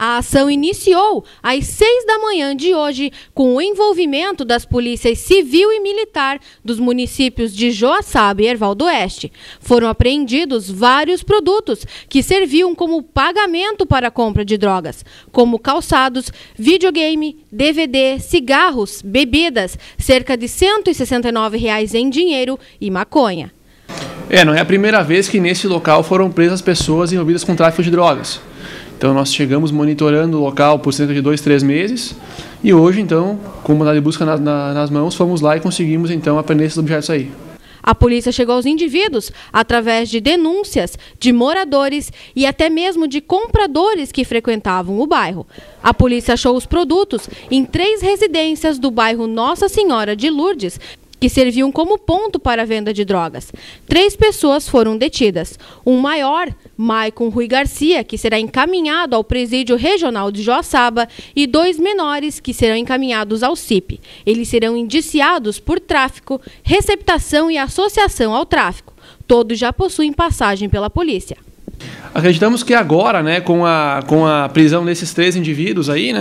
A ação iniciou às 6 da manhã de hoje, com o envolvimento das polícias civil e militar dos municípios de Joaçaba e Herval do Oeste. Foram apreendidos vários produtos que serviam como pagamento para a compra de drogas, como calçados, videogame, DVD, cigarros, bebidas, cerca de R$ 169 em dinheiro e maconha. Não é a primeira vez que nesse local foram presas pessoas envolvidas com tráfico de drogas. Então nós chegamos monitorando o local por cerca de 2, 3 meses e hoje, então, com o mandado de busca nas mãos, fomos lá e conseguimos, então, apreender esses objetos aí. A polícia chegou aos indivíduos através de denúncias de moradores e até mesmo de compradores que frequentavam o bairro. A polícia achou os produtos em 3 residências do bairro Nossa Senhora de Lourdes, que serviam como ponto para a venda de drogas. 3 pessoas foram detidas. Um maior, Maicon Rui Garcia, que será encaminhado ao presídio regional de Joaçaba, e 2 menores, que serão encaminhados ao CIP. Eles serão indiciados por tráfico, receptação e associação ao tráfico. Todos já possuem passagem pela polícia. Acreditamos que agora, com a prisão desses 3 indivíduos aí,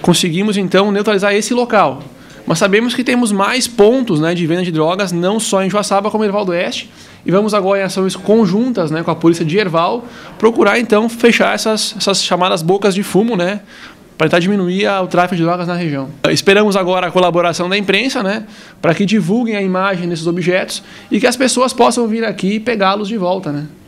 conseguimos então neutralizar esse local. Mas sabemos que temos mais pontos de venda de drogas, não só em Joaçaba como em Herval do Oeste. E vamos agora em ações conjuntas com a polícia de Herval, procurar então fechar essas chamadas bocas de fumo, para tentar diminuir o tráfico de drogas na região. Esperamos agora a colaboração da imprensa, para que divulguem a imagem desses objetos e que as pessoas possam vir aqui e pegá-los de volta,